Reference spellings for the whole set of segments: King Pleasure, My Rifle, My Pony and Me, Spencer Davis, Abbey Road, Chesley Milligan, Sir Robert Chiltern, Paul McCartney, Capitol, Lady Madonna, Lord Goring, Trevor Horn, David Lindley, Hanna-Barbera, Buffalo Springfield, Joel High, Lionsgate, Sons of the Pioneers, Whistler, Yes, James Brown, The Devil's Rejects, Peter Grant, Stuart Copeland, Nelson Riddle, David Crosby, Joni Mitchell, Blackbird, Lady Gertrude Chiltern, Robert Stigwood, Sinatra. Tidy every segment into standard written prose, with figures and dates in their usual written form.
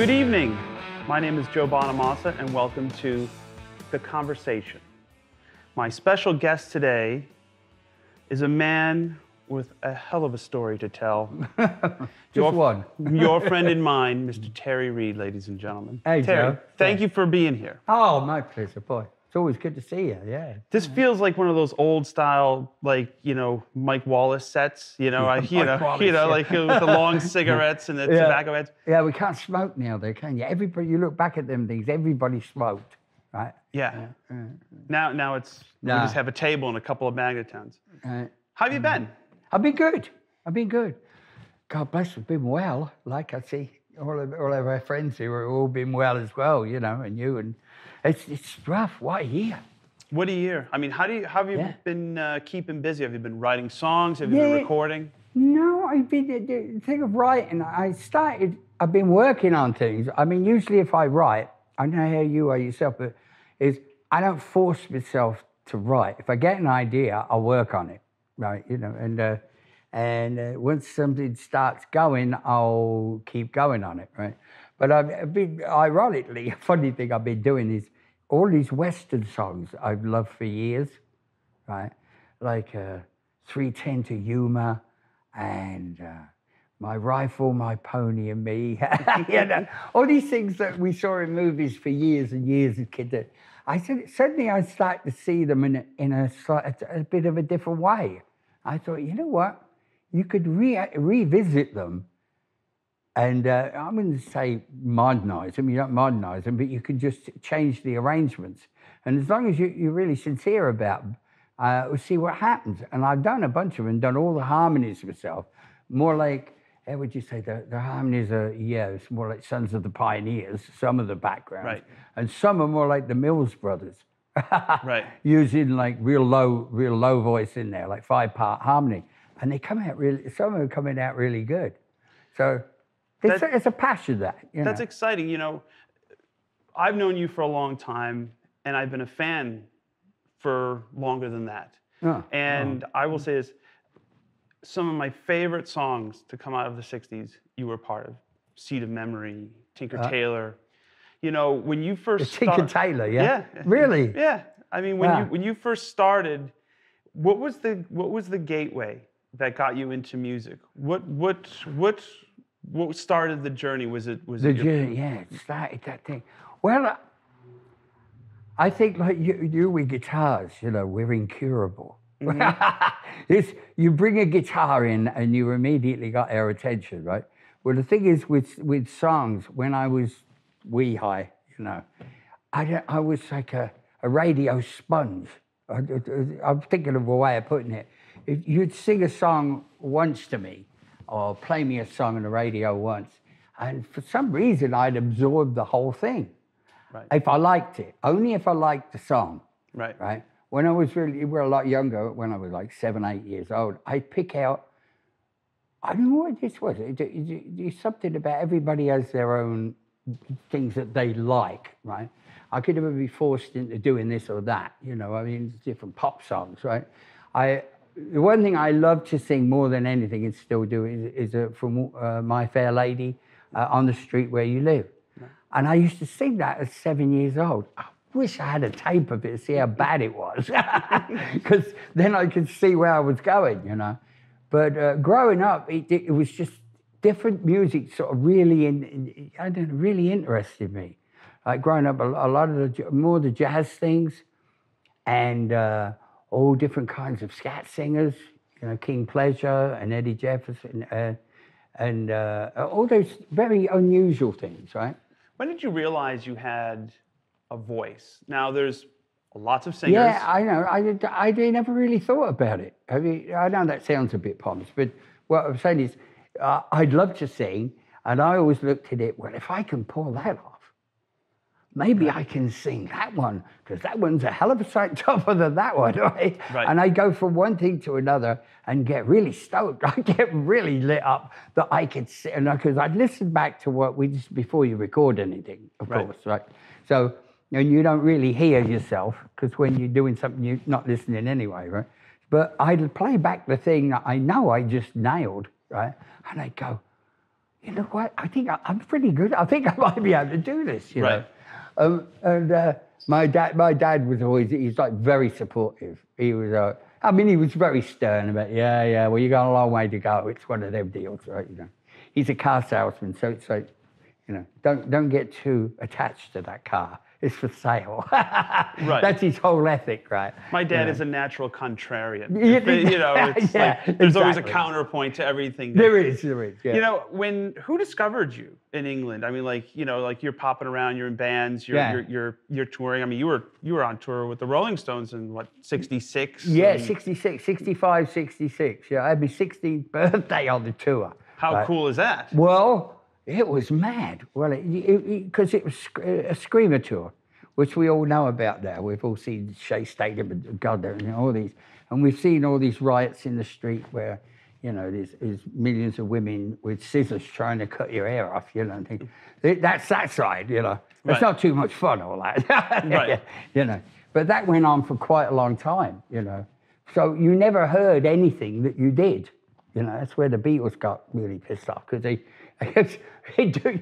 Good evening. My name is Joe Bonamassa, and welcome to The Conversation. My special guest today is a man with a hell of a story to tell. Just one. Your friend and mine, Mr. Terry Reid, ladies and gentlemen. Hey, Terry, Joe. Thank you for being here. Oh, my pleasure, boy. It's always good to see you, yeah. This feels like one of those old-style, like, you know, Mike Wallace sets, you know, like with the long cigarettes and the tobacco heads. Yeah, we can't smoke now, though, can you? Everybody, you look back at them things, everybody smoked, right? Yeah. Now it's, we just have a table and a couple of Magnetons. How have you been? I've been good. God bless, I've been well. Like, I see all of our friends here have all been well as well, you know, and you, and it's rough. What a year. What a year. I mean, how have you been keeping busy? Have you been writing songs? Have you been recording? No, the thing of writing, I've been working on things. I mean, usually if I write, I don't know how you are yourself, but I don't force myself to write. If I get an idea, I'll work on it, right? You know, and once something starts going, I'll keep going on it, right? But I've been, ironically, a funny thing I've been doing is all these Western songs I've loved for years, right? Like 310 to Yuma and My Rifle, My Pony and Me. You know, all these things that we saw in movies for years and years as kids. Suddenly I start to see them in a bit of a different way. I thought, you know what? You could revisit them. And I'm going to say modernise them. You don't modernise them, but you can just change the arrangements. And as long as you're really sincere about them, we'll see what happens. And I've done a bunch of them, done all the harmonies myself. More like, how would you say, the harmonies are, it's more like Sons of the Pioneers, some of the backgrounds. Right. And some are more like the Mills Brothers. Right. Using like real low voice in there, like 5-part harmony. And they come out really, some of them are coming out really good. So... it's a passion that's exciting. You know, I've known you for a long time, and I've been a fan for longer than that. I will say this, some of my favorite songs to come out of the 60s, you were part of. Seed of Memory, Tinker Tailor. You know, when you first started... Tinker Tailor, yeah? Really? Yeah. I mean, when you first started, what was the gateway that got you into music? What started the journey? It started that thing. Well, I think like you with guitars, you know, we're incurable. Mm-hmm. You bring a guitar in and you immediately got our attention, right? Well, the thing is with songs, when I was wee high, you know, I was like a radio sponge. I'm thinking of a way of putting it. If you'd sing a song once to me, or play me a song on the radio once. And for some reason, I'd absorb the whole thing. Right. If I liked it, only if I liked the song. Right. Right. When I was a lot younger, when I was like 7, 8 years old, I'd pick out, I don't know what this was. It's something about everybody has their own things that they like, right? I could never be forced into doing this or that, you know, I mean, different pop songs, right? The one thing I love to sing more than anything and still do is from My Fair Lady, On the Street Where You Live. Yeah. And I used to sing that at 7 years old. I wish I had a tape of it to see how bad it was, because then I could see where I was going, you know. But growing up, it was just different music sort of really, really interested me. Like growing up, a lot of the jazz things and... all different kinds of scat singers, you know, King Pleasure and Eddie Jefferson, and all those very unusual things, right? When did you realize you had a voice? Now, there's lots of singers. Yeah, I know. I never really thought about it. I mean, I know that sounds a bit pompous, but what I'm saying is I'd love to sing, and I always looked at it, well, if I can pull that off, maybe I can sing that one, because that one's a hell of a sight tougher than that one, right? Right. And I go from one thing to another and get really stoked. I get really lit up that I could sing, because I'd listen back to what we just, before you record anything, of course, right? So, and you don't really hear yourself, because when you're doing something, you're not listening anyway, right? But I'd play back the thing that I know I just nailed, right? And I'd go, you know what, I think I'm pretty good. I think I might be able to do this, you right. know. My dad was always, he's like very supportive. He was, I mean, he was very stern about, yeah, well, you got a long way to go. It's one of them deals, right, you know. He's a car salesman, so it's like, you know, don't get too attached to that car. It's for sale. Right. That's his whole ethic, right? My dad is a natural contrarian. You know, it's like, there's always a counterpoint to everything. There is. Yeah. You know, who discovered you in England? I mean, like, you know, like you're popping around, you're in bands, you're touring. I mean, you were on tour with the Rolling Stones in what, 66? Yeah, 66, 65, 66. Yeah, I had my 16th birthday on the tour. How cool is that? Well, it was mad. Well, because it was a screamer tour, which we all know about now. We've all seen Shea Stadium and God, and all these, and we've seen all these riots in the street where, you know, there's millions of women with scissors trying to cut your hair off. You know, and think, that's that side. You know, it's not too much fun, all that. Right. You know, but that went on for quite a long time. You know, so you never heard anything that you did. You know, that's where the Beatles got really pissed off because they do,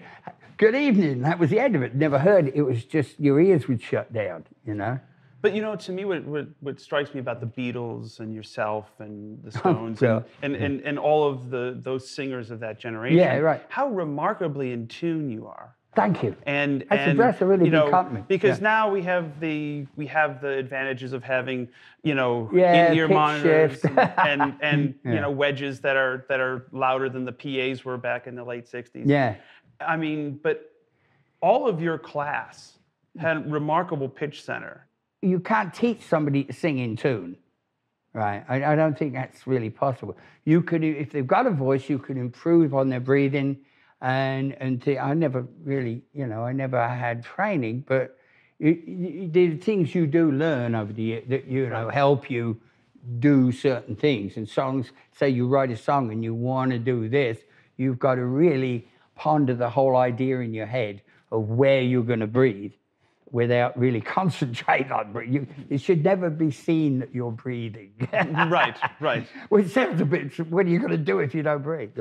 good evening, that was the end of it. Never heard it. It was just your ears would shut down, you know? But, you know, to me, what strikes me about the Beatles and yourself and the Stones and all of those singers of that generation, how remarkably in tune you are. Thank you. And that's a really big compliment. Because now we have the advantages of having, you know, in-ear monitors and you know, wedges that are louder than the PAs were back in the late 60s. Yeah. I mean, but all of your class had remarkable pitch center. You can't teach somebody to sing in tune, right? I don't think that's really possible. You could, if they've got a voice, you could improve on their breathing. And I never really, you know, I never had training, but the things you do learn over the year that, you know, help you do certain things. And songs, say you write a song and you want to do this, you've got to really ponder the whole idea in your head of where you're going to breathe without really concentrating on breathing. It should never be seen that you're breathing. Right. Which sounds a bit, what are you going to do if you don't breathe?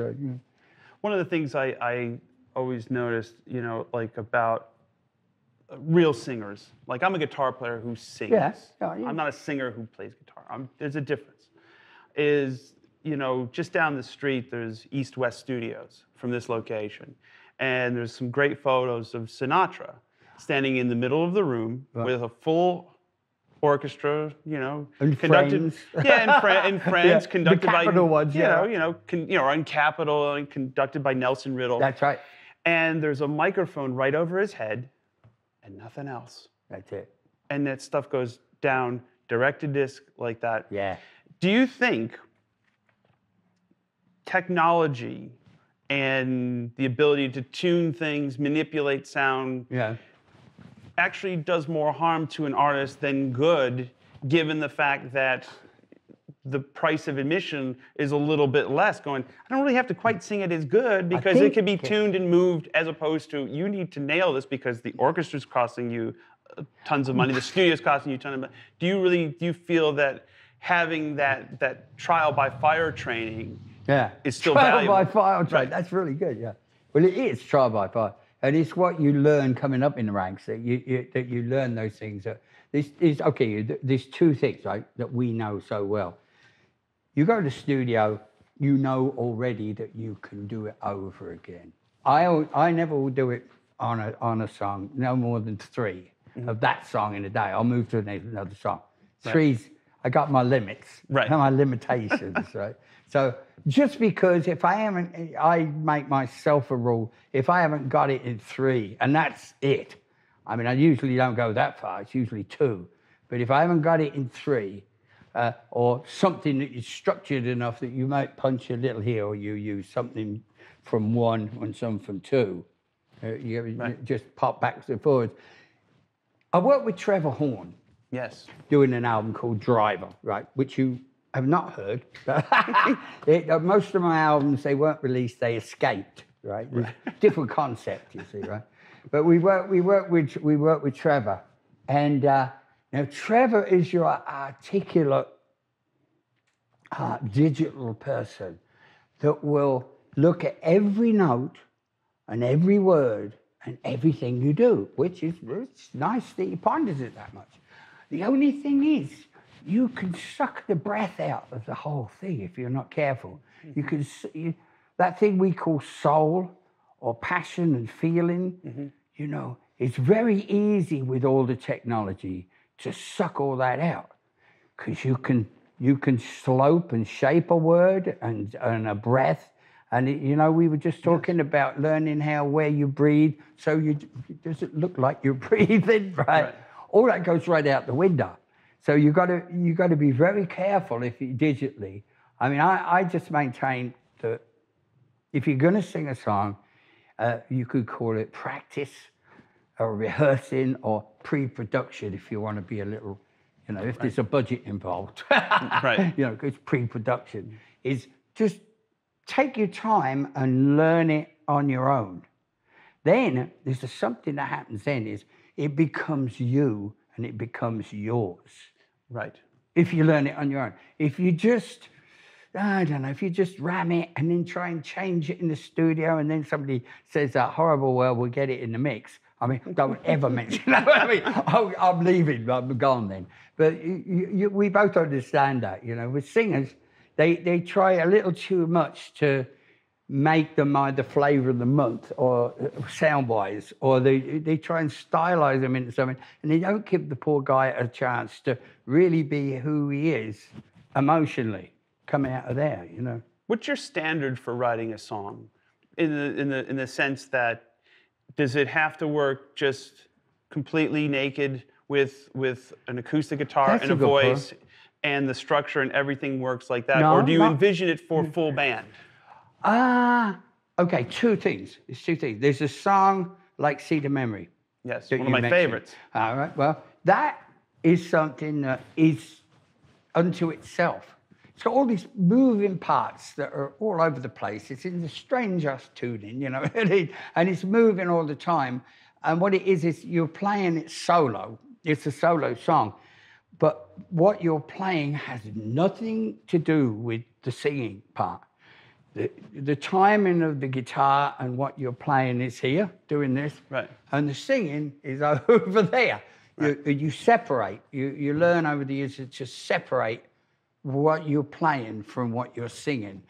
One of the things I always noticed, you know, like about real singers, like I'm a guitar player who sings. I'm not a singer who plays guitar. There's a difference. Is, you know, just down the street, there's East West Studios from this location. And there's some great photos of Sinatra standing in the middle of the room with a full orchestra, you know, and conducted, friends. And friends, conducted by Capitol ones, on Capitol and conducted by Nelson Riddle. That's right. And there's a microphone right over his head, and nothing else. That's it. And that stuff goes down direct to disc like that. Yeah. Do you think technology and the ability to tune things, manipulate sound? Yeah. Actually does more harm to an artist than good, given the fact that the price of admission is a little bit less, going, I don't really have to quite sing it as good because it can be tuned and moved as opposed to, you need to nail this because the orchestra's costing you tons of money, the studio's costing you tons of money. Do you feel that having that trial by fire training is still valuable? Trial by fire training, that's really good, yeah. Well, it is trial by fire. And it's what you learn coming up in the ranks, that you learn those things. There's two things, right, that we know so well. You go to the studio, you know already that you can do it over again. I never will do it on a song, no more than three of that song in a day. I'll move to another song. Right. Three's, I got my limits, my limitations, right? So just because I make myself a rule, if I haven't got it in three, and that's it. I mean, I usually don't go that far, it's usually two. But if I haven't got it in three, or something that is structured enough that you might punch a little here, or you use something from one and some from two, you just pop back and forwards. I worked with Trevor Horn. Yes. Doing an album called Driver, right, which you have not heard. Most of my albums, they weren't released, they escaped, right? Different concept, you see, right? But we worked with Trevor. And now Trevor is your articulate digital person that will look at every note and every word and everything you do, which is nice that he ponders it that much. The only thing is, you can suck the breath out of the whole thing if you're not careful. You can that thing we call soul or passion and feeling, you know, it's very easy with all the technology to suck all that out, because you can slope and shape a word and a breath. And, you know, we were just talking about learning where you breathe, so it doesn't look like you're breathing, right? All that goes right out the window. So you got to be very careful if you digitally. I mean, I just maintain that if you're going to sing a song, you could call it practice or rehearsing or pre-production if you want to be a little, you know, if there's a budget involved. You know, because pre-production is just take your time and learn it on your own. Then there's something that happens then is it becomes you and it becomes yours. Right. If you learn it on your own. If you just, I don't know, if you just ram it and then try and change it in the studio and then somebody says that horrible word, we'll get it in the mix. I mean, don't ever mention that. I mean, I'm leaving, I'm gone then. But we both understand that, you know, with singers, they try a little too much to make them either flavour of the month or sound-wise, or they try and stylise them into something, and they don't give the poor guy a chance to really be who he is emotionally coming out of there, you know. What's your standard for writing a song? In the sense that, does it have to work just completely naked with an acoustic guitar and a voice and the structure and everything works like that? No, or do you envision it for full band? Okay, two things. It's two things. There's a song like Seed of Memory. Yes, one of my favorites. All right, well, that is something that is unto itself. It's got all these moving parts that are all over the place. It's in the strangest tuning, you know, and it's moving all the time. And what it is you're playing it solo. It's a solo song. But what you're playing has nothing to do with the singing part. The timing of the guitar and what you're playing is here, doing this. Right. And the singing is over there. Right. You separate. You learn over the years to separate what you're playing from what you're singing.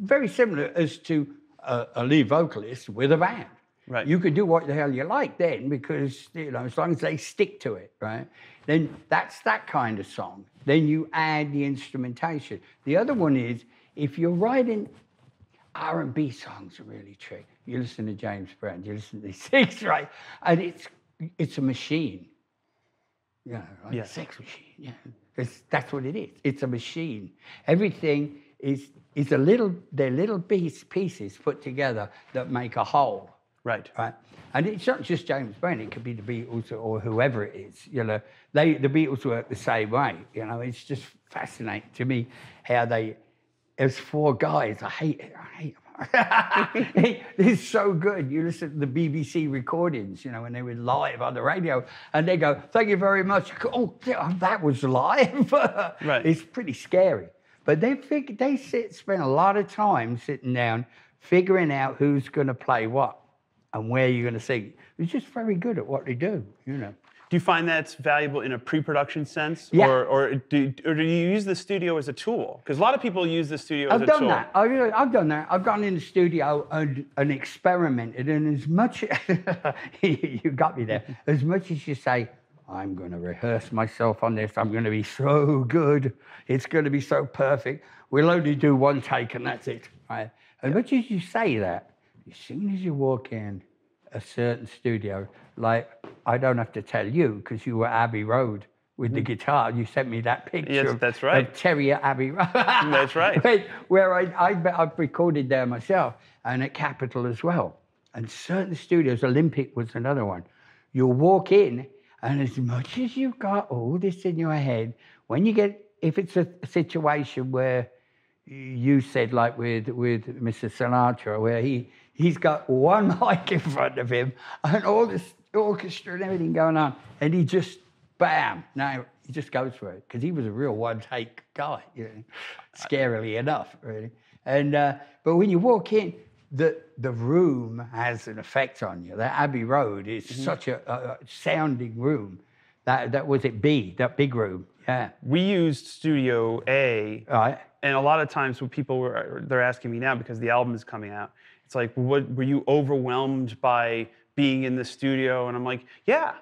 Very similar as to a lead vocalist with a band. Right. You can do what the hell you like then, because, you know, as long as they stick to it, right? Then that's that kind of song. Then you add the instrumentation. The other one is, if you're writing R&B songs, are really tricky. You listen to James Brown, you listen to these things, right? And it's a machine. You know, like a sex machine, that's what it is. It's a machine. Everything is they're little pieces put together that make a whole. Right. Right. And it's not just James Brown, it could be the Beatles or whoever it is. You know, the Beatles work the same way. You know, it's just fascinating to me how they, as four guys, I hate them. It's so good. You listen to the BBC recordings, you know, when they were live on the radio, and they go, "Thank you very much." Oh, that was live. Right. It's pretty scary. But they spend a lot of time sitting down, figuring out who's going to play what and where you're going to sing. They're just very good at what they do, you know. Do you find that's valuable in a pre-production sense? Yeah. Or do you use the studio as a tool? Because a lot of people use the studio as a tool. I've done that. I've gone in the studio and experimented, and as much... you got me there. As much as you say, I'm going to rehearse myself on this, I'm going to be so good, it's going to be so perfect, we'll only do one take and that's it. Right? As much as you say that, as soon as you walk in a certain studio, like, I don't have to tell you, because you were Abbey Road with the guitar. You sent me that picture of Terry at Abbey Road. That's right. Where I've recorded there myself, and at Capitol as well. And certain studios, Olympic was another one. You'll walk in, and as much as you've got all this in your head, when you get, if it's a situation where you said, like with Mr. Sinatra, where he's got one mic in front of him and all this orchestra and everything going on, and he just, bam, now he just goes for it, because he was a real one-take guy, you know, scarily enough, really. And but when you walk in, the room has an effect on you. That Abbey Road is such a sounding room. That was it B, that big room, yeah. We used Studio A, right. And a lot of times when people they're asking me now because the album is coming out, it's like, what, were you overwhelmed by being in the studio? And I'm like, yeah.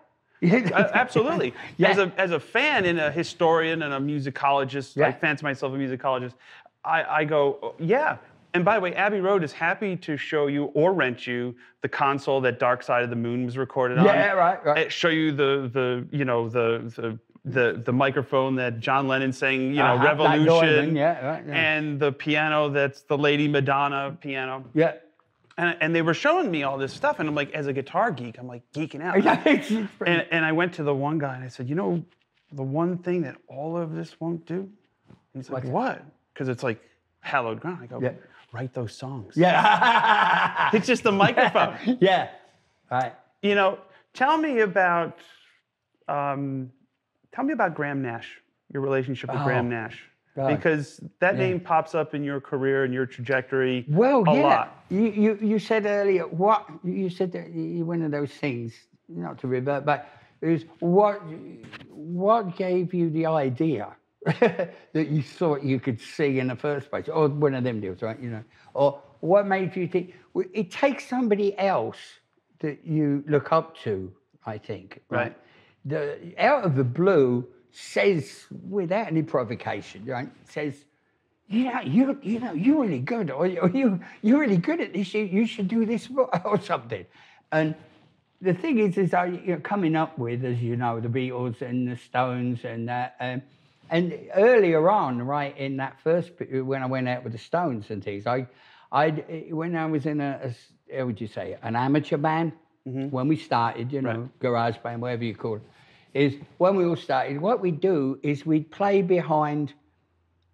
Absolutely. Yeah. As a fan and a historian and a musicologist, I fancy myself a musicologist, I go, oh, yeah. And by the way, Abbey Road is happy to show you or rent you the console that Dark Side of the Moon was recorded on. Yeah, right. Show you the microphone that John Lennon sang, you know, Revolution. Yeah, right, yeah. And the piano that's the Lady Madonna piano. Yeah. And they were showing me all this stuff, and I'm like, as a guitar geek, I'm like geeking out. And I went to the one guy and I said, you know, the one thing that all of this won't do? And he's like, what? Because it's like hallowed ground. I go, write those songs. Yeah. It's just the microphone. Yeah. All right. You know, tell me about Graham Nash, your relationship with Graham Nash. God. Because that name pops up in your career and your trajectory a lot. You said earlier, what you said that one of those things, not to revert back, is what gave you the idea that you thought you could sing in the first place, or one of them deals, right? You know, or what made you think? Well, it takes somebody else that you look up to, I think, right? Out of the blue. Says without any provocation, right? Says, yeah, you're really good, or you're really good at this. You should do this or something. And the thing is I coming up with, as you know, the Beatles and the Stones and that. And earlier on, right in that first when I went out with the Stones and things, when I was in a how would you say an amateur band when we started, you know, garage band, whatever you call it. Is when we all started, what we'd do is we'd play behind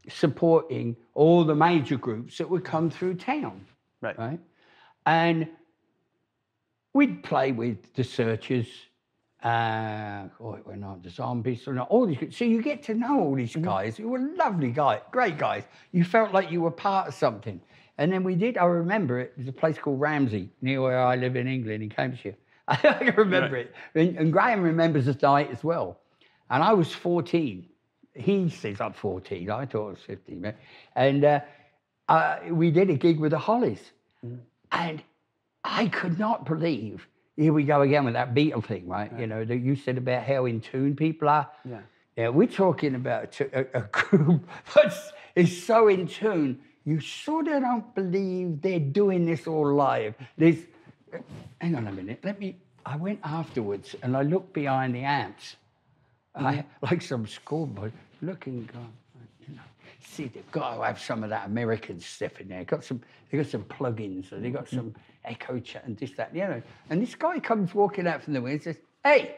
supporting all the major groups that would come through town. Right? And we'd play with the Searchers, the Zombies, all these. So you get to know all these guys who were lovely guys, great guys. You felt like you were part of something. And then we did, I remember it, there's a place called Ramsey, near where I live in England, in Cambridgeshire. I can remember it. And Graham remembers the night as well. And I was 14. He says I'm 14. I thought I was 15. Right? And we did a gig with the Hollies. And I could not believe, here we go again with that Beatle thing, right? You know, that you said about how in tune people are. Yeah, we're talking about a group that is so in tune, you sort of don't believe they're doing this all live. There's... Hang on a minute, I went afterwards and I looked behind the amps, like some schoolboy, looking, see, they've got to have some of that American stuff in there. They got some plugins and they got some echo chat and this, that, And this guy comes walking out from the window and says, hey,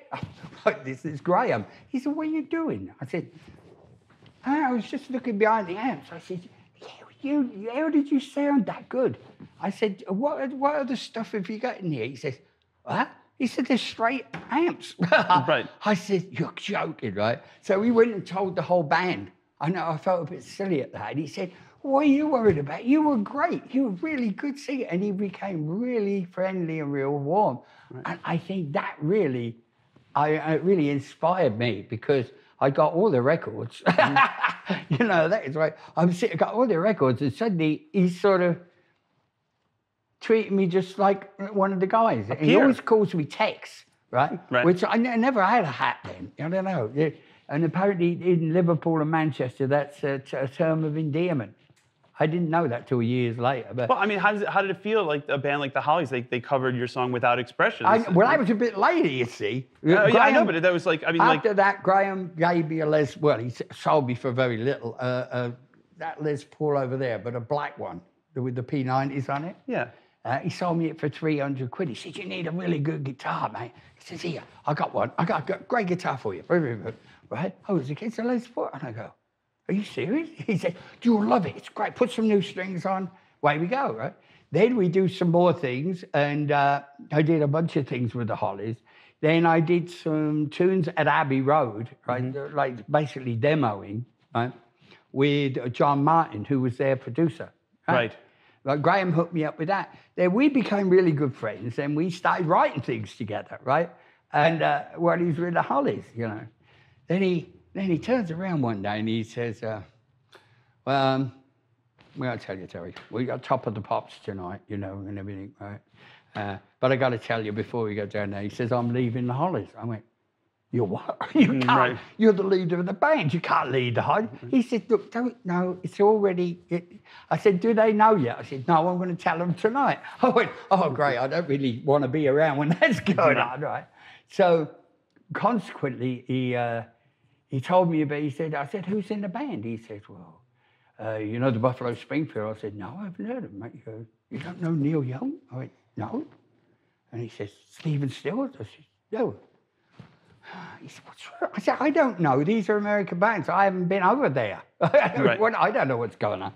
this is Graham. He said, what are you doing? I said, I was just looking behind the amps. I said, how did you sound that good? I said, what other stuff have you got in here? He says, huh? He said, they're straight amps. I said, you're joking, right? So we went and told the whole band. I know, I felt a bit silly at that. And he said, what are you worried about? You were great. You were really good singer. And he became really friendly and real warm. And I think that really, it really inspired me because I got all the records. You know, that is right. I got all the records and suddenly he sort of treated me just like one of the guys. And he always calls me Tex, right? Which I never had a hat then. I don't know. And apparently in Liverpool and Manchester, that's a term of endearment. I didn't know that till years later. But well, I mean, how did it feel like a band like the Hollies? They covered your song Without Expressions. I was a bit later, you see. Graham, yeah, I know, but that was like, I mean, after that, Graham gave me a Les. Well, he sold me for very little that Les Paul over there, but a black one with the P90s on it. Yeah. He sold me it for £300. He said, "You need a really good guitar, mate." He says, "Here, I got one. I got a great guitar for you." Right? I was against a Les Paul, and I go, are you serious? He said, you'll love it. It's great. Put some new strings on. Away we go, right? Then we do some more things, and I did a bunch of things with the Hollies. Then I did some tunes at Abbey Road, right? Like basically demoing, right? With John Martin, who was their producer. Right. Like Graham hooked me up with that. Then we became really good friends, and we started writing things together, right? And while he was with the Hollies, you know. Then he turns around one day and he says, well, I'll tell you, Terry, we got Top of the Pops tonight, you know, and everything, right? But I got to tell you before we go down there, he says, I'm leaving the Hollies. I went, you're what? You can't. Right. You're the leader of the band. You can't lead the Hollies. He said, look, don't know. It's already... I said, do they know yet? I said, no, I'm going to tell them tonight. I went, oh, great, I don't really want to be around when that's going on, right? So, consequently, he told me about... I said, who's in the band? He said, well, you know the Buffalo Springfield? I said, no, I haven't heard of them, mate. He goes, you don't know Neil Young? I went, no. And he says, Stephen Stills? I said, no. He said, what's wrong? I said, I don't know. These are American bands. I haven't been over there. Right. I don't know what's going on.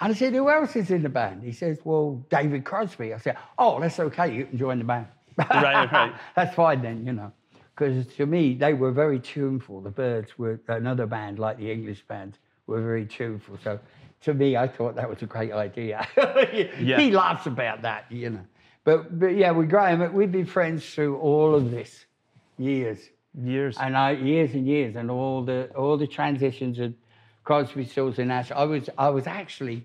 And I said, who else is in the band? He says, well, David Crosby. I said, oh, that's okay. You can join the band. Right, right. That's fine then, you know. Because to me, they were very tuneful. The Birds were another band, like the English bands, were very tuneful. So to me, I thought that was a great idea. Yeah. He laughs about that, you know. But yeah, with Graham, we've been friends through all of this, years. Years and years, and all the transitions of Crosby, Stills and Nash. I was sitting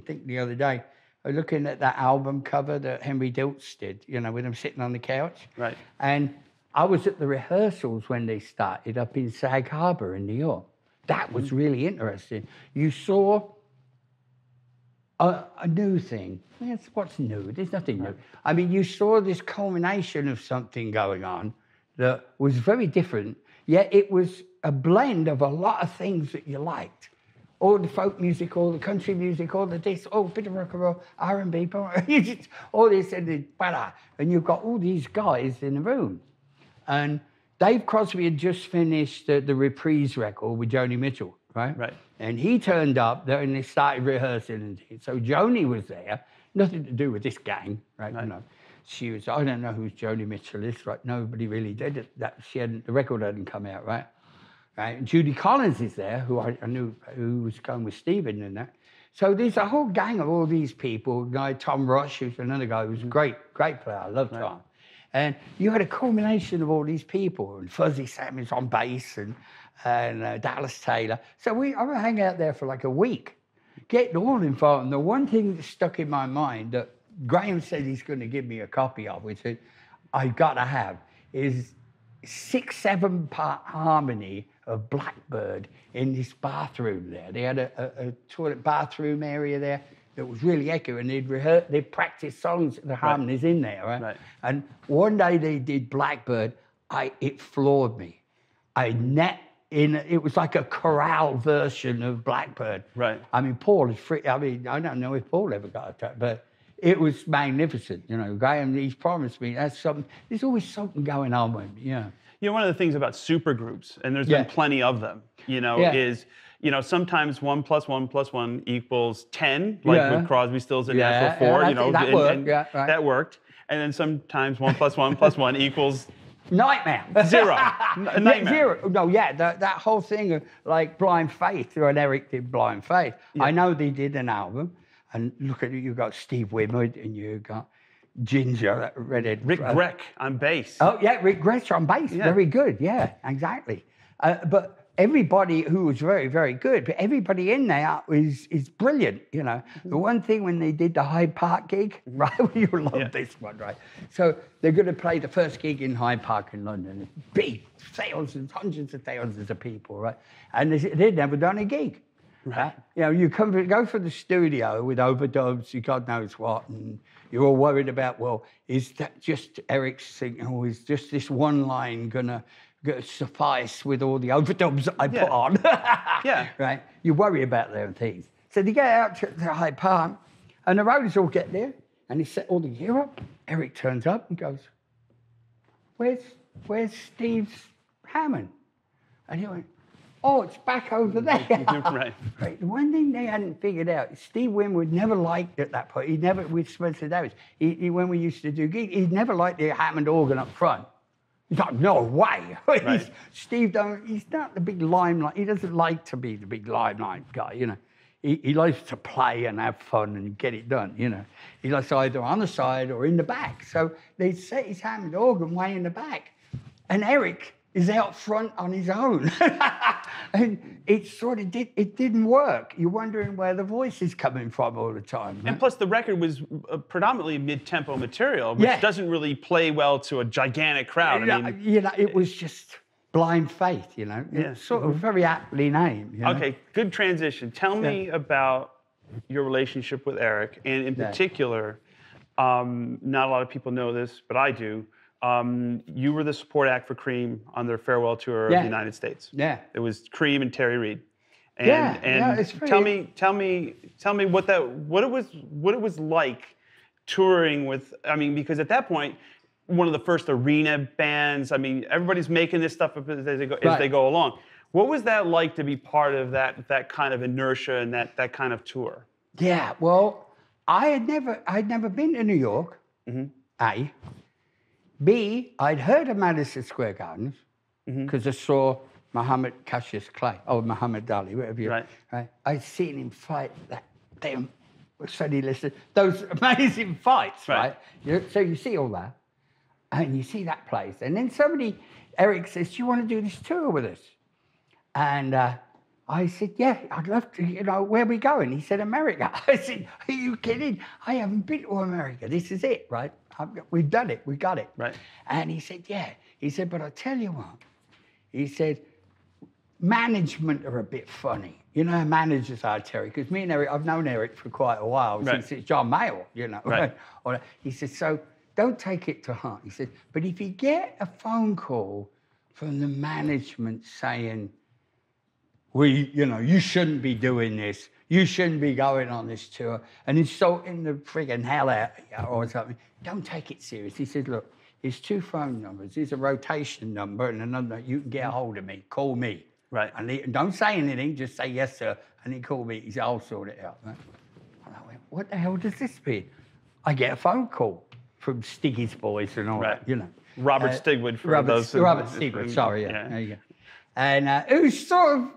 thinking the other day, I was looking at that album cover that Henry Diltz did, you know, with him sitting on the couch. Right. And I was at the rehearsals when they started up in Sag Harbor in New York. That was really interesting. You saw a new thing. Yes, what's new? There's nothing new. I mean, you saw this culmination of something going on that was very different, yet it was a blend of a lot of things that you liked. All the folk music, all the country music, all the this, all bit of rock and roll, R&B, all this, and you've got all these guys in the room. And Dave Crosby had just finished the Reprise record with Joni Mitchell, right? Right. And he turned up there and they started rehearsing. So Joni was there, nothing to do with this gang, right? Right. You know, she was, I don't know who Joni Mitchell is, right? Nobody really did it. The record hadn't come out, right? Right. And Judy Collins is there, who I knew, who was going with Stephen and that. So there's a whole gang of all these people. Guy Tom Rush, who's another guy who was a great player. I love Tom. Right. And you had a culmination of all these people, and Fuzzy Samuels on bass, and Dallas Taylor. So I would hang out there for like a week, getting all involved. And the one thing that stuck in my mind that Graham said he's going to give me a copy of, which I've got to have, is 6-7-part harmony of Blackbird in this bathroom there. They had a toilet bathroom area there. It was really echoing, and they'd practice songs, the harmonies in there, right? Right? And one day they did Blackbird, it floored me. It was like a chorale version of Blackbird. Right. I mean, I don't know if Paul ever got a track, but it was magnificent, you know. Graham, he's promised me, that's something, there's always something going on with me, you know. You know, one of the things about supergroups, and there's been plenty of them, you know, is... You know, sometimes 1 + 1 + 1 equals 10, like with Crosby, Stills, and Nash before. Yeah, you know, that worked. Yeah, right. That worked. And then sometimes 1 + 1 + 1 equals nightmare. Zero. Nightmare. Zero. No, yeah, that whole thing of like Blind Faith, when Eric did Blind Faith. Yeah. I know they did an album, and look at it, you've got Steve Winwood and you've got Ginger, that redhead. Rick Grech on bass. Oh yeah, Rick Grech on bass. Yeah. Very good. Yeah, exactly. But. Everybody who was very, very good, but everybody in there is brilliant, you know. The one thing when they did the Hyde Park gig, right? You love this one, right? So they're going to play the first gig in Hyde Park in London. Big thousands, hundreds of thousands of people, right? And they'd never done a gig, right? You know, you go from the studio with overdubs, you God knows what, and you're all worried about, well, is that just Eric's signal? Is just this one line going to... suffice with all the overdubs that I put on. Right? You worry about them things. So they get out to Hyde Park, and the roadies all get there, and they set all the gear up. Eric turns up and goes, where's Steve's Hammond? And he went, oh, it's back over there. Right. The one thing they hadn't figured out is Steve Winwood never liked at that point. He never, with Spencer Davis, when we used to do gigs, he never liked the Hammond organ up front. He's like, no way. Right. Steve, he's not the big limelight. He doesn't like to be the big limelight guy, you know. He likes to play and have fun and get it done, you know. He likes either on the side or in the back. So they set his Hammond organ way in the back. And Eric is out front on his own. And it sort of didn't work. You're wondering where the voice is coming from all the time. Right? And plus the record was predominantly mid-tempo material, which doesn't really play well to a gigantic crowd. I mean, you know, it was just... Blind Faith, you know, it's sort of very aptly named. You know? Okay, good transition. Tell me about your relationship with Eric, and in particular, not a lot of people know this, but I do. You were the support act for Cream on their farewell tour of the United States. Yeah, it was Cream and Terry Reid. And, it's pretty... tell me what it was like touring with. I mean, because at that point. One of the first arena bands. I mean, everybody's making this stuff up as they go along. What was that like to be part of that kind of inertia and that kind of tour? Yeah, well, I'd never been to New York. Mm-hmm. A. B. I'd heard of Madison Square Gardens because I saw Muhammad Cassius Clay or Muhammad Ali, whatever you. Right. I'd seen him fight that damn Sonny Liston. Those amazing fights, right? So you see all that. And you see that place. And then Eric says, do you want to do this tour with us? And I said, yeah, I'd love to, you know, where are we going? He said, America. I said, are you kidding? I haven't been to America. This is it, right? We've done it. We got it. Right. And he said, yeah. He said, but I'll tell you what. He said, management are a bit funny. You know, managers are, Terry, because me and Eric, I've known Eric for quite a while. Since John Mayall, you know. Right. He said, so... Don't take it to heart, he said, but if you get a phone call from the management saying, you shouldn't be doing this, you shouldn't be going on this tour and insulting the friggin' hell out of you or something, don't take it serious. He said, look, there's two phone numbers, there's a rotation number and another, you can get a hold of me, call me. Right. And don't say anything, just say, yes, sir. And he called me, he said, I'll sort it out. Right? And I went, what the hell does this mean? I get a phone call. From Stiggy's boys and all that, you know. Robert Stigwood for those. Robert Stigwood, sorry, there you go. And who sort of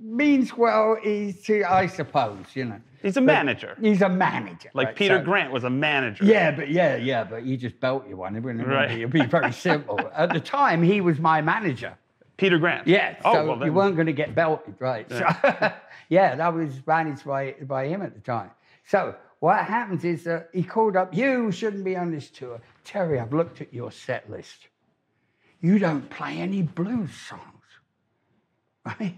means well, I suppose, you know. He's a manager. He's a manager. Like Peter Grant was a manager. Yeah, but he just built you one. It'd be very simple. At the time, he was my manager. Peter Grant? Yeah, so you weren't going to get belted, right? Yeah, that was managed by him at the time. So... What happens is that he called up, you shouldn't be on this tour. Terry, I've looked at your set list. You don't play any blues songs, right?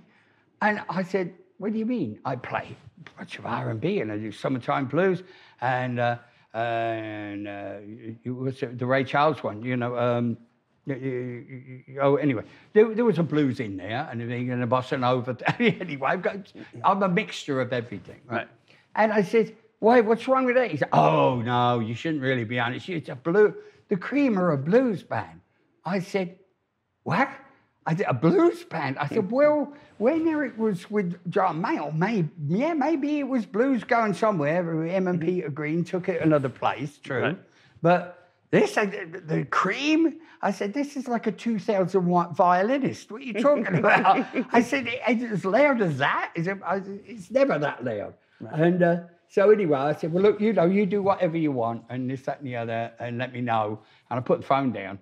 And I said, what do you mean? I play a bunch of R&B and I do summertime blues and the Ray Charles one, you know. Anyway, there was a blues in there and a bossa nova. Anyway, I'm a mixture of everything, right? And I said, why, what's wrong with that? He said, oh, no, you shouldn't really be on it. It's a blue. The Cream are a blues band. I said, what? I said, a blues band? I said, well, when Eric was with John Mayall, maybe it was blues going somewhere. Him and Peter Green took it another place, true. Right. But this, the Cream, I said, this is like a 2000 watt violinist. What are you talking about? I said, it's as loud as that? It's never that loud. Right. And... So anyway, I said, well, look, you know, you do whatever you want and this, that, and the other, and let me know. And I put the phone down.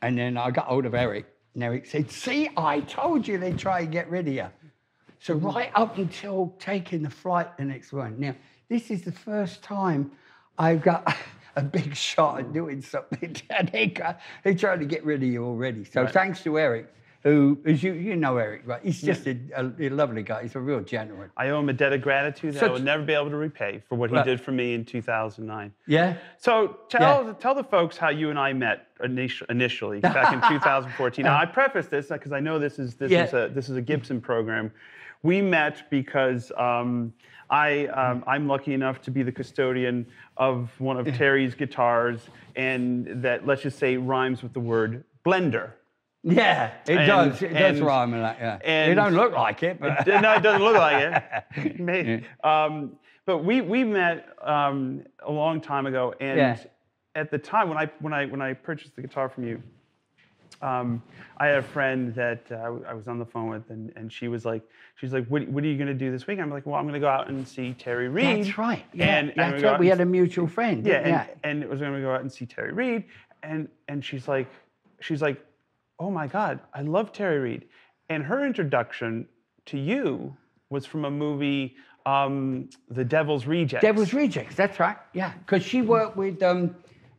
And then I got hold of Eric. And Eric said, see, I told you they'd try and get rid of you. So right up until taking the flight the next morning. Now, this is the first time I've got a big shot at doing something. They're trying to get rid of you already. So thanks to Eric. Who, as you know Eric, right? He's just a lovely guy. He's a real gentleman. I owe him a debt of gratitude that I would never be able to repay for what he did for me in 2009. Yeah. So tell the folks how you and I met initially back in 2014. Now I preface this because I know this is a Gibson program. We met because I'm lucky enough to be the custodian of one of Terry's guitars, and that let's just say rhymes with the word blender. Yeah, it does. It does rhyme with that, yeah. And it don't look like it, but... No, it doesn't look like it. Maybe. Yeah. But we met a long time ago, and at the time when I purchased the guitar from you, I had a friend that I was on the phone with, and she was like, what are you going to do this week? I'm like, well, I'm going to go out and see Terry Reid. That's right. And, that's right. We had a mutual friend. Yeah. And it was going to go out and see Terry Reid, and she's like, oh my God, I love Terry Reid, and her introduction to you was from a movie, The Devil's Rejects. Devil's Rejects. That's right. Yeah, because she worked with.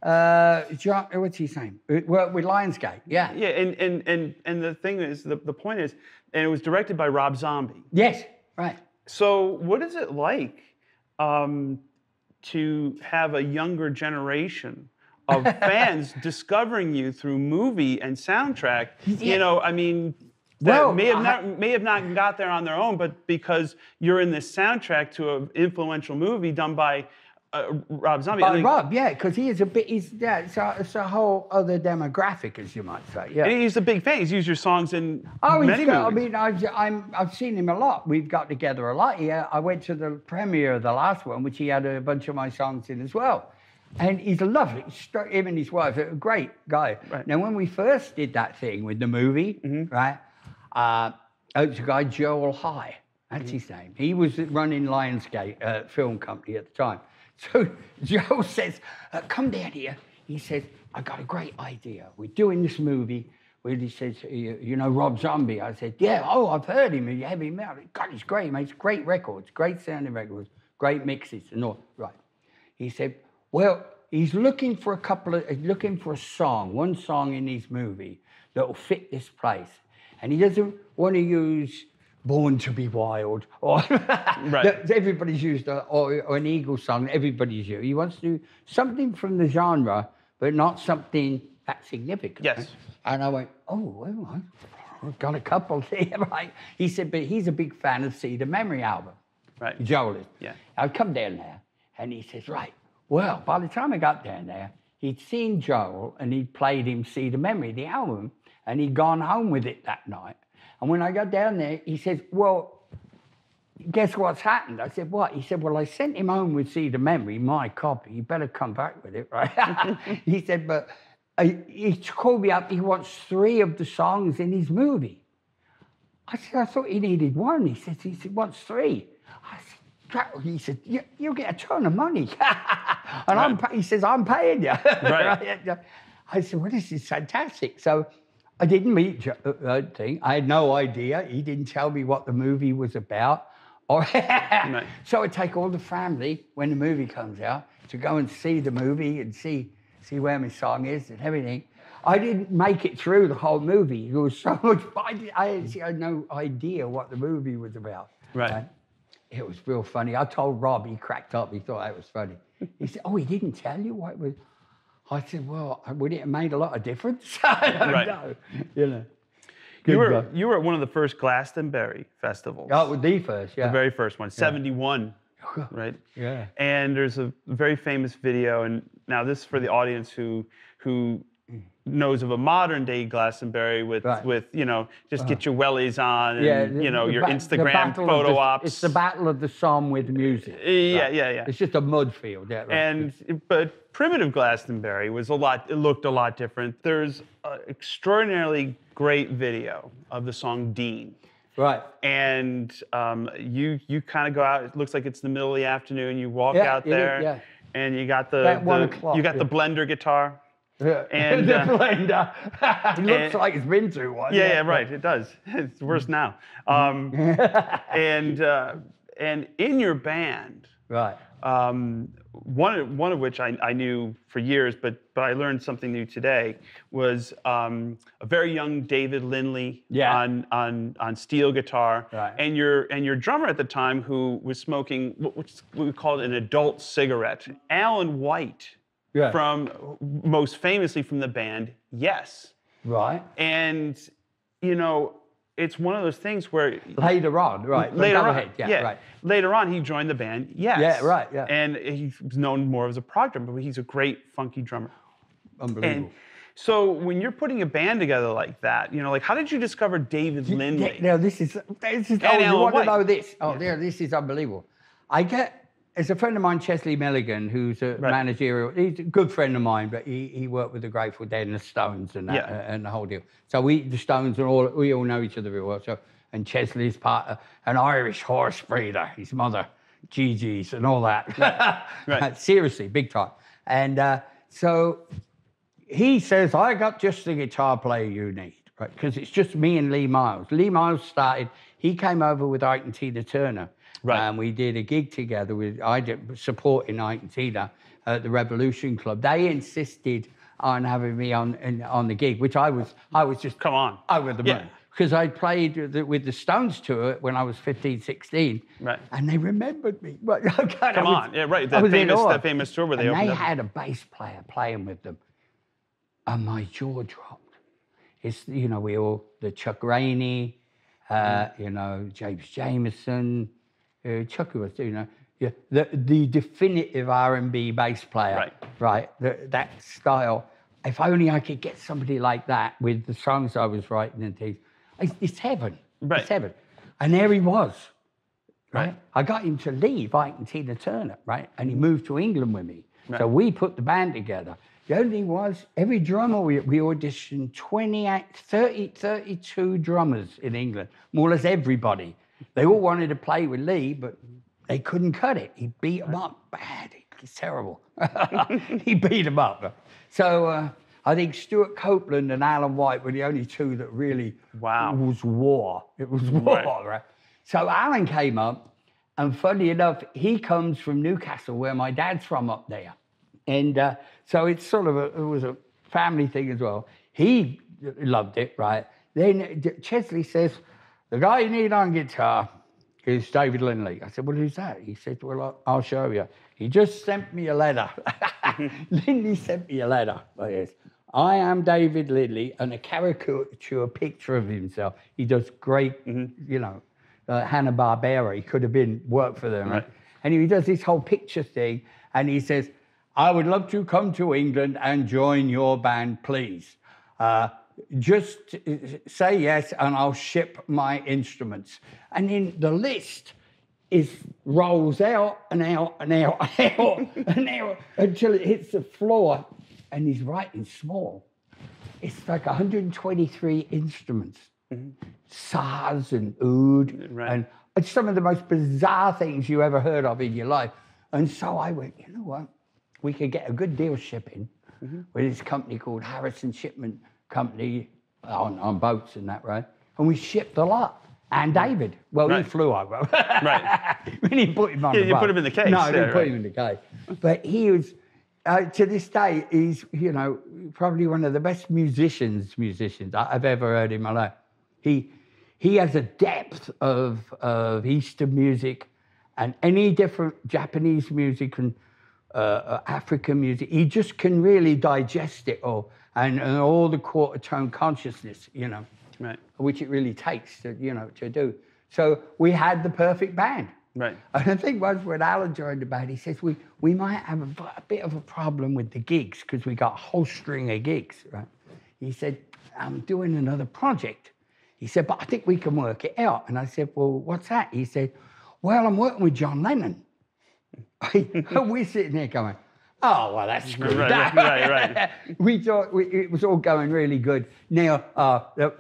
John, what's his name? Well, with Lionsgate, yeah. Yeah, and the thing is, the point is, and it was directed by Rob Zombie. Yes, right. So what is it like to have a younger generation of fans discovering you through movie and soundtrack? Yeah. You know, I mean, that may have not got there on their own, but because you're in this soundtrack to an influential movie done by Rob Zombie. I mean, Rob, yeah, because he is a bit. It's a whole other demographic, as you might say. Yeah, and he's a big fan. He's used your songs in many movies. I mean, I've seen him a lot. We've got together a lot. Yeah, I went to the premiere of the last one, which he had a bunch of my songs in as well. And he's a lovely. Him and his wife, a great guy. Right. Now, when we first did that thing with the movie, right? It's a guy Joel High. That's his name. He was running Lionsgate Film Company at the time. So Joel says, come down here. He says, I got a great idea. We're doing this movie. Well, he says, you know Rob Zombie? I said, yeah, oh, I've heard him. You have him out. God, he's great, mate. It's great records, great sounding records, great mixes and all. Right. He said, well, he's looking for a song, one song in his movie that will fit this place. And he doesn't want to use Born to Be Wild, or right. Everybody's used, or an Eagles song, everybody's used. He wants to do something from the genre, but not something that significant. Yes. And I went, oh, well, I've got a couple there, right? He said, but he's a big fan of Seed of Memory album. Right. Joel is. Yeah. I'd come down there, and he says, right, well, by the time I got down there, he'd seen Joel, and he'd played him Seed of Memory, the album, and he'd gone home with it that night. And when I got down there, he says, well, guess what's happened? I said, what? He said, well, I sent him home with Seed of Memory, my copy. You better come back with it, right? He said, but he called me up. He wants 3 of the songs in his movie. I said, I thought he needed 1. He says, he wants 3. I said, he said, you'll get a ton of money. And right. He says, I'm paying you. Right. I said, well, this is fantastic. So I didn't meet Joel. I had no idea. He didn't tell me what the movie was about. No. So I take all the family, when the movie comes out, to go and see the movie and see where my song is and everything. I didn't make it through the whole movie. There was so much. I had no idea what the movie was about. Right. It was real funny. I told Rob, he cracked up. He thought that was funny. He said, oh, he didn't tell you what it was? I said, well, would it have made a lot of difference? I don't know. You know. You were at one of the first Glastonbury festivals. Oh, the first, yeah. The very first one, 71, right? Yeah. And there's a very famous video, and now this is for the audience who knows of a modern-day Glastonbury with you know, just get your wellies on and, you know, your Instagram photo ops. It's the battle of the Somme with music. Yeah. It's just a mud field. Yeah, right. But primitive Glastonbury it looked a lot different. There's an extraordinarily great video of the song Dean. Right. And you kind of go out, it looks like it's the middle of the afternoon, you walk out there, and you got the blender guitar. Yeah. And the blender. It looks like it's been through one. Yeah, right. It does. It's worse now. And in your band, right? One of which I knew for years, but I learned something new today. Was a very young David Lindley on steel guitar, right. And your drummer at the time, who was smoking what we called an adult cigarette, Alan White. Yeah. Most famously from the band Yes. Right. And, you know, it's one of those things where... Later on, right. Later on, right. Later on, he joined the band Yes. Yeah, right, yeah. And he's known more as a prog drummer, but he's a great, funky drummer. Unbelievable. And so when you're putting a band together like that, you know, like, how did you discover David Lindley? Now, this is... This is, oh, you want to know this? Oh, yeah, this is unbelievable. I get There's a friend of mine, Chesley Milligan, who's a managerial... He's a good friend of mine, but he worked with the Grateful Dead and the Stones and that, and the whole deal. So the Stones are all... We all know each other real well. So, and Chesley's part of an Irish horse breeder. His mother, Gigi's and all that. Seriously, big time. And so he says, I got just the guitar player you need, right? Because it's just me and Lee Miles. Lee Miles started... He came over with Ike and Tina Turner. And we did a gig together with, I did supporting Ike and Tina at the Revolution Club. They insisted on having me on the gig, which I was just over the moon. Because I played with the Stones tour when I was 15, 16. And they remembered me. That famous tour where they opened up. They had a bass player playing with them. And my jaw dropped. It's, you know, the Chuck Rainey, you know, James Jamerson, Chucky was, you know, the definitive R&B bass player, that style. If only I could get somebody like that with the songs I was writing and things. It's heaven, it's heaven. And there he was, I got him to leave Ike and Tina Turner, and he moved to England with me. So we put the band together. The only thing was, every drummer, we auditioned 32 drummers in England, more or less everybody. They all wanted to play with Lee, but they couldn't cut it. He beat them up bad. It's terrible. He beat them up. So I think Stuart Copeland and Alan White were the only two that really... was war. It was war, right? So Alan came up, and funny enough, he comes from Newcastle, where my dad's from up there. And so it's sort of it was a family thing as well. He loved it, right? Then Chesley says, the guy you need on guitar is David Lindley. I said, well, who's that? He said, well, I'll show you. He just sent me a letter. Lindley sent me a letter like this. I am David Lindley, and a caricature picture of himself. He does great, you know, Hanna-Barbera. He could have worked for them. Right? And he does this whole picture thing, and he says, I would love to come to England and join your band, please. Just say yes, and I'll ship my instruments. And then the list rolls out and out and out and out and out until it hits the floor, and he's writing small. It's like 123 instruments, sars and oud, and some of the most bizarre things you ever heard of in your life. And so I went, you know what? We could get a good deal shipping with this company called Harrison Shipment Company on boats and that, and we shipped a lot. And David, well, he flew over. We didn't put him on the boat. You put him in the case. No, we didn't put him in the case. But he was, to this day, he's, you know, probably one of the best musicians I've ever heard in my life. He has a depth of Eastern music and any different Japanese music and African music. He just can really digest it all. And all the quarter-tone consciousness, you know, which it really takes to, you know, to do. So we had the perfect band. And I think once when Alan joined the band, he says, we might have a bit of a problem with the gigs because we got a whole string of gigs, He said, I'm doing another project. He said, but I think we can work it out. And I said, well, what's that? He said, well, I'm working with John Lennon. And we're sitting there going, oh, well, that's screwed up. We thought it was all going really good. Now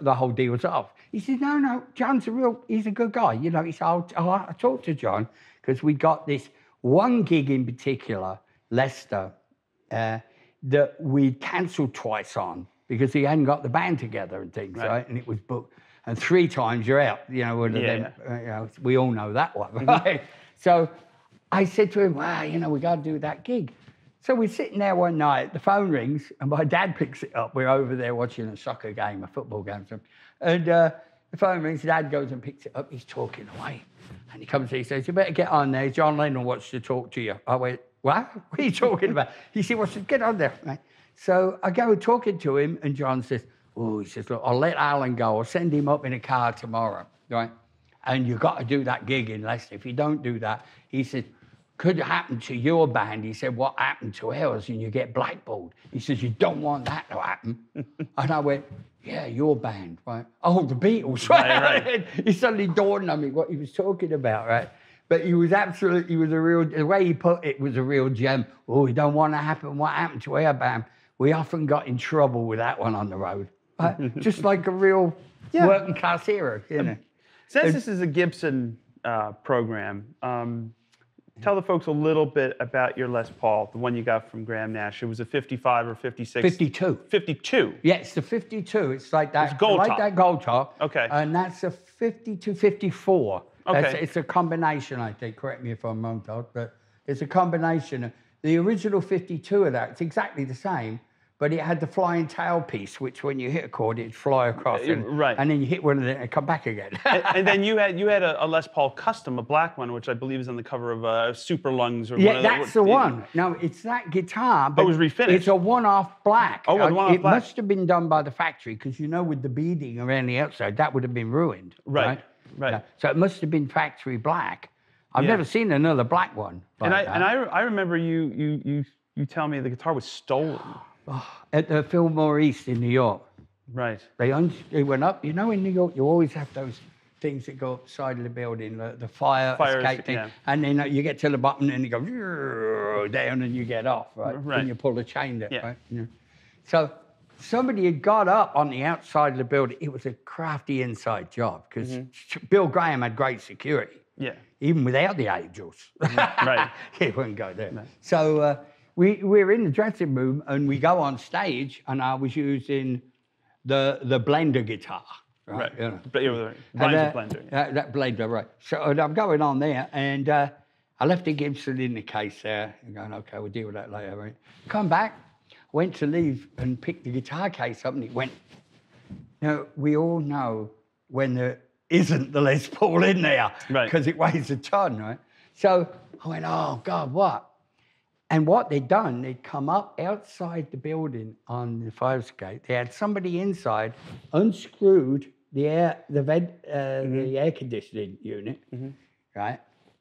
the whole deal was off. He said, no, no, John's he's a good guy. You know, he said, I talked to John because we got this one gig in particular, Leicester, that we cancelled twice on because he hadn't got the band together and things, And it was booked. And 3 times you're out, you know, you know, we all know that one, So I said to him, well, you know, we got to do that gig. So we're sitting there one night, the phone rings, and my dad picks it up. We're over there watching a soccer game, a football game. And the phone rings, Dad goes and picks it up. He's talking away. And he comes in, he says, you better get on there. John Lennon wants to talk to you. I went, what are you talking about? He said, well, get on there, mate. So I go talking to him, and John says, oh, he says, look, I'll let Alan go. I'll send him up in a car tomorrow, And you've got to do that gig in Leicester. If you don't do that, he said, could happen to your band. He said, what happened to ours? And you get blackballed. He says, you don't want that to happen. And I went, yeah, your band, Oh, the Beatles. It suddenly dawned on me what he was talking about, But he was absolutely, he was a real, the way he put it was a real gem. Oh, we don't want to happen. What happened to Airbam? We often got in trouble with that one on the road. Right? Just like a real working class hero, you know. Since this is a Gibson program, tell the folks a little bit about your Les Paul, the one you got from Graham Nash. It was a 55 or 56? 52. 52? Yeah, it's the 52. It's like that. It's gold top. Like that gold top. Okay. And that's a 52, 54. Okay. It's a combination, I think. Correct me if I'm wrong, Todd, but it's a combination. The original 52 of that, it's exactly the same, but it had the flying tailpiece, which when you hit a chord, it'd fly across. Right. And then you hit one and it come back again. And then you had a Les Paul Custom, a black one, which I believe is on the cover of Super Lungs. Or yeah, one that's the one. No, it's that guitar, but it was refinished. It's a one-off black. Oh, a one-off black. It must have been done by the factory, because you know with the beading around the outside, that would have been ruined. Right. So it must have been factory black. I've never seen another black one. And I remember you tell me the guitar was stolen. Oh, at the Fillmore East in New York. Right. They went up. You know, in New York, you always have those things that go up the side of the building, the fire escape thing. Yeah. And then you get to the bottom and you go down and you get off, right? Right. And you pull the chain down, right? Yeah. So somebody had got up on the outside of the building. It was a crafty inside job because Bill Graham had great security. Yeah. Even without the angels. Right. He wouldn't go there. No. So... We're in the dressing room and we go on stage and I was using the blender guitar. Right. You know. Blender. Yeah. That blender, right. So and I'm going on there and I left the Gibson in the case there and going, okay, we'll deal with that later. Right? Come back, went to leave and picked the guitar case up and it went. Now, we all know when there isn't the Les Paul in there because it weighs a ton, right? So I went, oh, God, what? And what they'd done, they'd come up outside the building on the fire escape. They had somebody inside, unscrewed the air conditioning unit, right?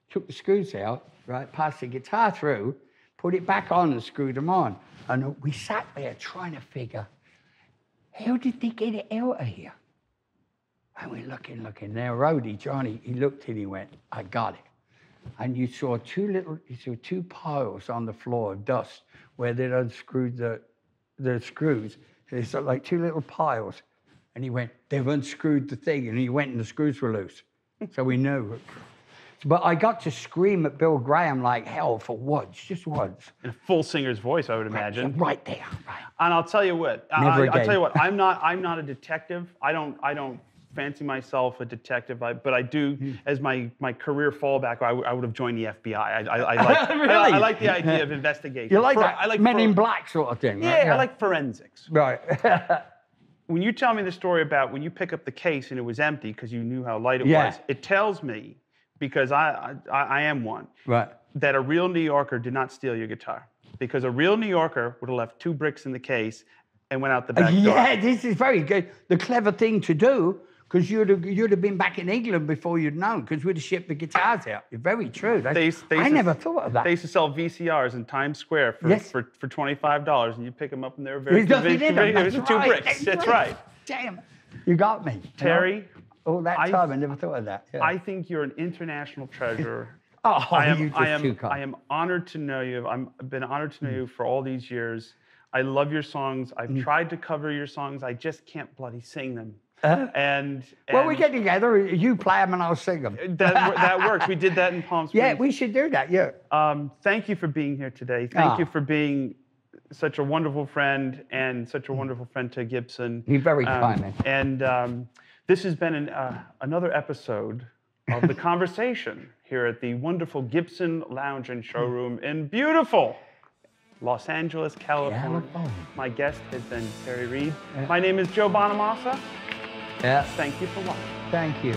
Took the screws out, right? Passed the guitar through, put it back on and screwed them on. And we sat there trying to figure, how did they get it out of here? And we're looking. Now, Roadie, Johnny, he looked and he went, I got it. And you saw two piles on the floor of dust where they'd unscrewed the screws. So it's like two little piles. And he went, they've unscrewed the thing. And he went and the screws were loose. So we knew. But I got to scream at Bill Graham like hell for once, just once. In a full singer's voice, I would imagine. Right there, right. And I'll tell you what. I'll tell you what. I'm not a detective. I don't fancy myself a detective, but I do. As my career fallback, I would have joined the FBI. I like the idea of investigating. You like that? I like Men in Black sort of thing. Yeah, right? I like forensics. Right. When you tell me the story about when you pick up the case and it was empty because you knew how light it was, it tells me, because I am one, that a real New Yorker did not steal your guitar, because a real New Yorker would have left two bricks in the case and went out the back door. Yeah, this is very good. The clever thing to do. Because you'd have been back in England before you'd known, because we'd have shipped the guitars out. Very true. I never thought of that. They used to sell VCRs in Times Square for $25, and you pick them up, and they're very convenient. It was two bricks. That's right. Damn, you got me, Terry. All that time, I never thought of that. Yeah. I think you're an international treasure. Oh, I am honored to know you. I've been honored to know you for all these years. I love your songs. I've tried to cover your songs. I just can't bloody sing them. Well, we get together, you play them and I'll sing them. That works. We did that in Palm Springs. Yeah, we should do that, yeah. Thank you for being here today. Thank you for being such a wonderful friend and such a wonderful friend to Gibson. You're very kind, man. And this has been another episode of The Conversation here at the wonderful Gibson Lounge and Showroom in beautiful Los Angeles, California. My guest has been Terry Reid. My name is Joe Bonamassa. Yeah. Thank you for watching. Thank you.